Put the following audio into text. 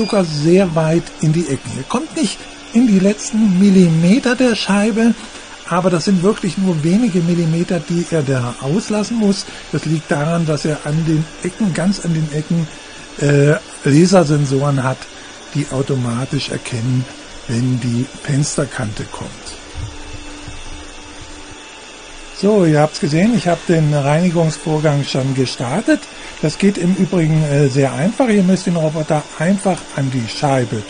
sogar sehr weit in die Ecken. Er kommt nicht in die letzten Millimeter der Scheibe, aber das sind wirklich nur wenige Millimeter, die er da auslassen muss. Das liegt daran, dass er an den Ecken, ganz an den Ecken, Lasersensoren hat, die automatisch erkennen, wenn die Fensterkante kommt. So, ihr habt es gesehen, ich habe den Reinigungsvorgang schon gestartet. Das geht im Übrigen sehr einfach. Ihr müsst den Roboter einfach an die Scheibe drücken.